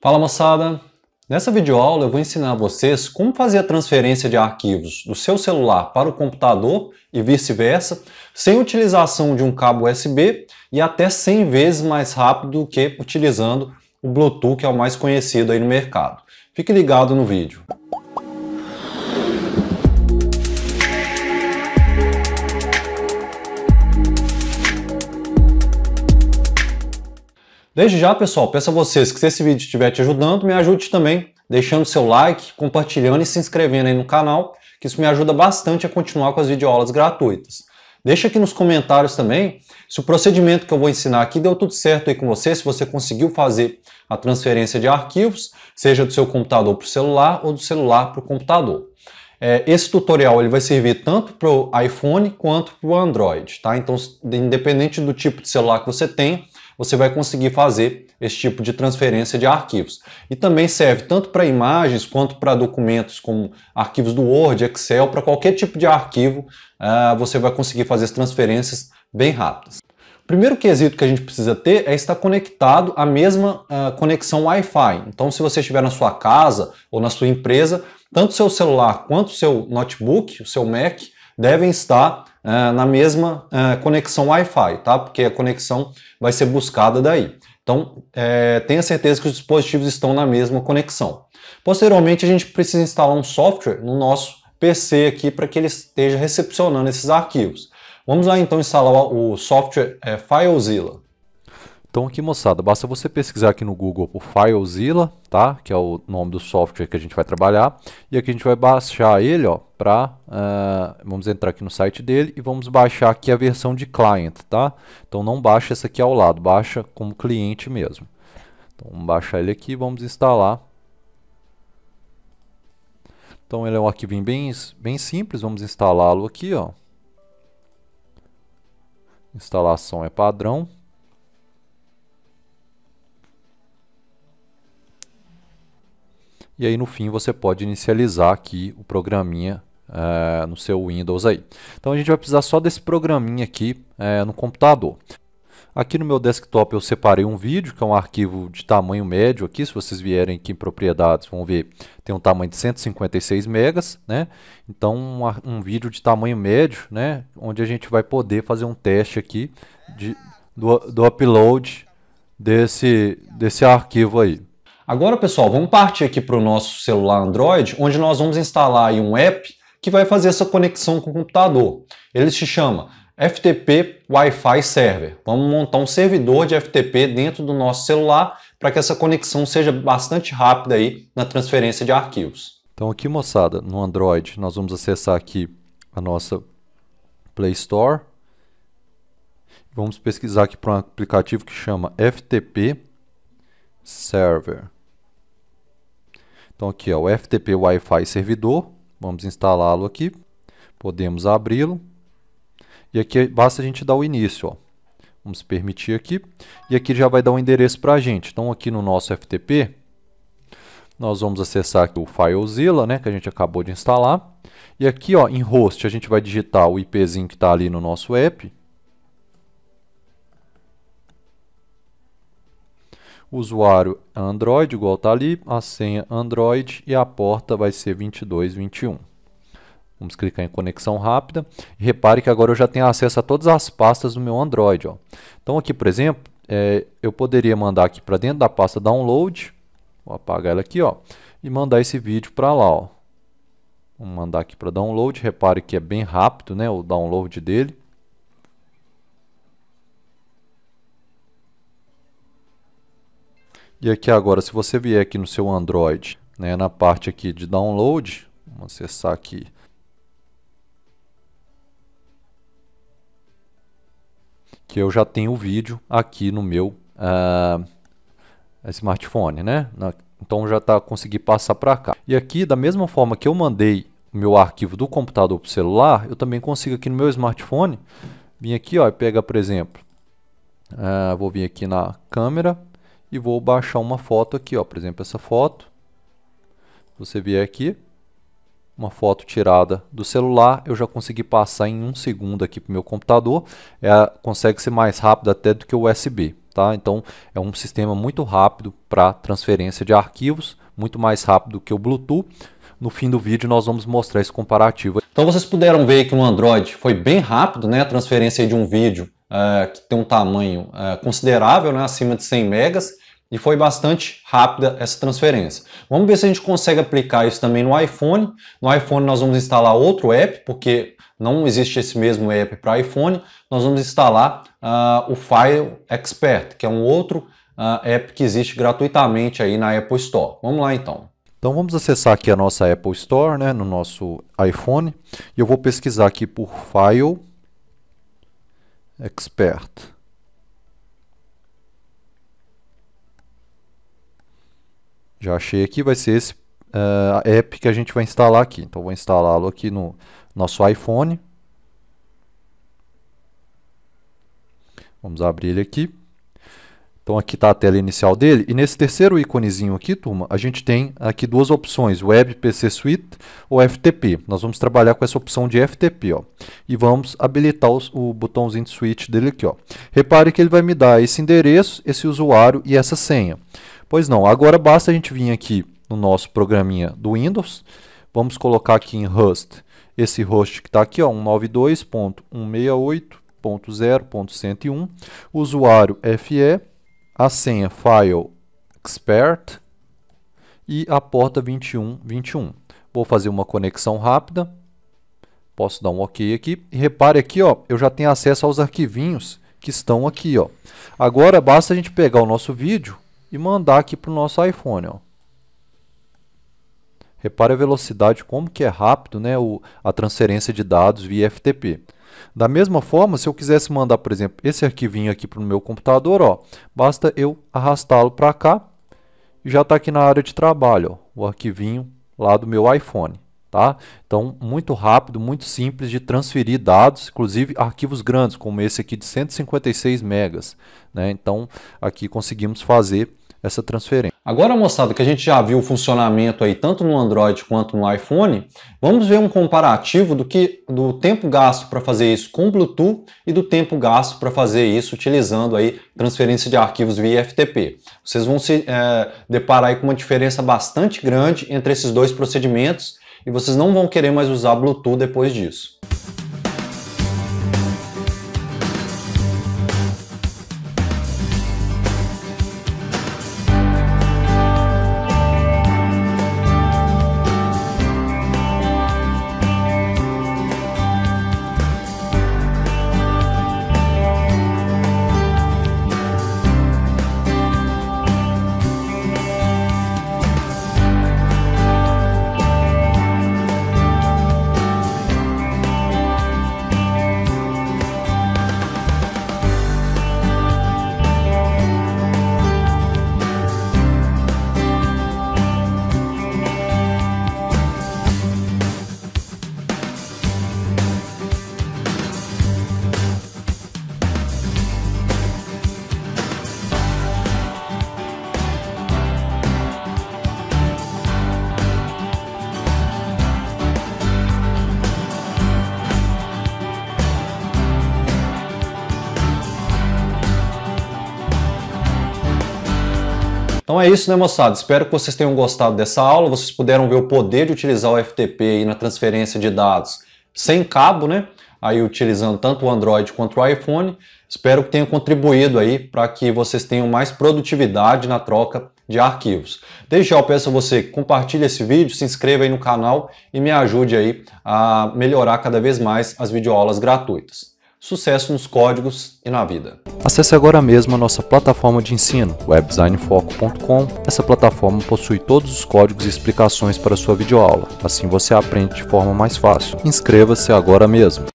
Fala moçada! Nessa videoaula eu vou ensinar a vocês como fazer a transferência de arquivos do seu celular para o computador e vice-versa, sem utilização de um cabo USB e até 100 vezes mais rápido do que utilizando o Bluetooth, que é o mais conhecido aí no mercado. Fique ligado no vídeo. Desde já, pessoal, peço a vocês que se esse vídeo estiver te ajudando, me ajude também deixando seu like, compartilhando e se inscrevendo aí no canal, que isso me ajuda bastante a continuar com as videoaulas gratuitas. Deixa aqui nos comentários também se o procedimento que eu vou ensinar aqui deu tudo certo aí com você, se você conseguiu fazer a transferência de arquivos, seja do seu computador para o celular ou do celular para o computador. Esse tutorial ele vai servir tanto para o iPhone quanto para o Android, tá? Então, independente do tipo de celular que você tenha, você vai conseguir fazer esse tipo de transferência de arquivos. E também serve tanto para imagens quanto para documentos como arquivos do Word, Excel, para qualquer tipo de arquivo você vai conseguir fazer as transferências bem rápidas. O primeiro quesito que a gente precisa ter é estar conectado à mesma conexão Wi-Fi. Então, se você estiver na sua casa ou na sua empresa, tanto o seu celular quanto o seu notebook, o seu Mac, devem estar na mesma conexão Wi-Fi, tá? Porque a conexão vai ser buscada daí. Então, tenha certeza que os dispositivos estão na mesma conexão. Posteriormente, a gente precisa instalar um software no nosso PC aqui para que ele esteja recepcionando esses arquivos. Vamos lá, então, instalar o software FileZilla. Então aqui, moçada, basta você pesquisar aqui no Google por FileZilla, tá? Que é o nome do software que a gente vai trabalhar. E aqui a gente vai baixar ele, ó, vamos entrar aqui no site dele e vamos baixar aqui a versão de client, tá? Então não baixa essa aqui ao lado, baixa como cliente mesmo. Então vamos baixar ele aqui e vamos instalar. Então ele é um arquivo bem simples, vamos instalá-lo aqui, ó. Instalação é padrão. E aí no fim você pode inicializar aqui o programinha no seu Windows aí. Então a gente vai precisar só desse programinha aqui no computador. Aqui no meu desktop eu separei um vídeo, que é um arquivo de tamanho médio aqui. Se vocês vierem aqui em propriedades, vão ver, tem um tamanho de 156 megas, né? Então um vídeo de tamanho médio, né? Onde a gente vai poder fazer um teste aqui do upload desse arquivo aí. Agora, pessoal, vamos partir aqui para o nosso celular Android, onde nós vamos instalar aí um app que vai fazer essa conexão com o computador. Ele se chama FTP Wi-Fi Server. Vamos montar um servidor de FTP dentro do nosso celular para que essa conexão seja bastante rápida aí na transferência de arquivos. Então aqui, moçada, no Android, nós vamos acessar aqui a nossa Play Store. Vamos pesquisar aqui para um aplicativo que chama FTP Server. Então aqui ó, o FTP Wi-Fi servidor, vamos instalá-lo aqui, podemos abri-lo, e aqui basta a gente dar o início, ó. Vamos permitir aqui, e aqui já vai dar um endereço para a gente. Então aqui no nosso FTP, nós vamos acessar aqui o FileZilla, né, que a gente acabou de instalar, e aqui ó, em host a gente vai digitar o IPzinho que está ali no nosso app, usuário Android, igual está ali, a senha Android e a porta vai ser 2221. Vamos clicar em conexão rápida. Repare que agora eu já tenho acesso a todas as pastas do meu Android, ó. Então aqui, por exemplo, eu poderia mandar aqui para dentro da pasta download, vou apagar ela aqui, ó, e mandar esse vídeo para lá, ó. Vamos mandar aqui para download, repare que é bem rápido, né, o download dele. E aqui agora, se você vier aqui no seu Android, né, na parte aqui de download, vamos acessar aqui. Que eu já tenho o vídeo aqui no meu smartphone, né? Então já tá, consegui passar para cá. E aqui, da mesma forma que eu mandei o meu arquivo do computador para o celular, eu também consigo aqui no meu smartphone, vim aqui ó, e pega, por exemplo, vou vir aqui na câmera, e vou baixar uma foto aqui, ó, por exemplo, essa foto. Você vier aqui, uma foto tirada do celular, eu já consegui passar em 1 segundo aqui para o meu computador. Consegue ser mais rápido até do que o USB. tá? Então é um sistema muito rápido para transferência de arquivos, muito mais rápido que o Bluetooth. No fim do vídeo nós vamos mostrar esse comparativo. Então vocês puderam ver que no Android foi bem rápido, né? A transferência de um vídeo que tem um tamanho considerável, né? Acima de 100 megas. E foi bastante rápida essa transferência. Vamos ver se a gente consegue aplicar isso também no iPhone. No iPhone nós vamos instalar outro app, porque não existe esse mesmo app para iPhone. Nós vamos instalar o File Expert, que é um outro app que existe gratuitamente aí na Apple Store. Vamos lá então. Então vamos acessar aqui a nossa Apple Store, né, no nosso iPhone. E eu vou pesquisar aqui por File Expert. Já achei aqui, vai ser esse app que a gente vai instalar aqui. Então vou instalá-lo aqui no nosso iPhone. Vamos abrir ele aqui. Então aqui está a tela inicial dele. E nesse terceiro íconezinho aqui, turma, a gente tem aqui duas opções, Web PC Suite ou FTP. Nós vamos trabalhar com essa opção de FTP, ó. E vamos habilitar o botãozinho de Switch dele aqui, ó. Repare que ele vai me dar esse endereço, esse usuário e essa senha. Pois não, agora basta a gente vir aqui no nosso programinha do Windows. Vamos colocar aqui em host, esse host que está aqui, ó, 192.168.0.101, usuário FE, a senha File Expert e a porta 2121. Vou fazer uma conexão rápida, posso dar um OK aqui. E repare aqui, ó, eu já tenho acesso aos arquivinhos que estão aqui, ó. Agora basta a gente pegar o nosso vídeo e mandar aqui para o nosso iPhone, ó. Repare a velocidade, como que é rápido, né, a transferência de dados via FTP. Da mesma forma, se eu quisesse mandar, por exemplo, esse arquivinho aqui para o meu computador, ó, basta eu arrastá-lo para cá e já está aqui na área de trabalho, ó, o arquivinho lá do meu iPhone. Tá? Então, muito rápido, muito simples de transferir dados, inclusive arquivos grandes, como esse aqui de 156 megas. Né? Então, aqui conseguimos fazer essa transferência. Agora, moçada, que a gente já viu o funcionamento aí tanto no Android quanto no iPhone, vamos ver um comparativo do tempo gasto para fazer isso com Bluetooth e do tempo gasto para fazer isso utilizando aí transferência de arquivos via FTP. Vocês vão se deparar aí com uma diferença bastante grande entre esses dois procedimentos. E vocês não vão querer mais usar Bluetooth depois disso. Então é isso, né, moçada? Espero que vocês tenham gostado dessa aula. Vocês puderam ver o poder de utilizar o FTP aí na transferência de dados sem cabo, né? Aí utilizando tanto o Android quanto o iPhone. Espero que tenha contribuído aí para que vocês tenham mais produtividade na troca de arquivos. Desde já eu peço a você que compartilhe esse vídeo, se inscreva aí no canal e me ajude aí a melhorar cada vez mais as videoaulas gratuitas. Sucesso nos códigos e na vida. Acesse agora mesmo a nossa plataforma de ensino, webdesignfoco.com. Essa plataforma possui todos os códigos e explicações para a sua videoaula. Assim você aprende de forma mais fácil. Inscreva-se agora mesmo.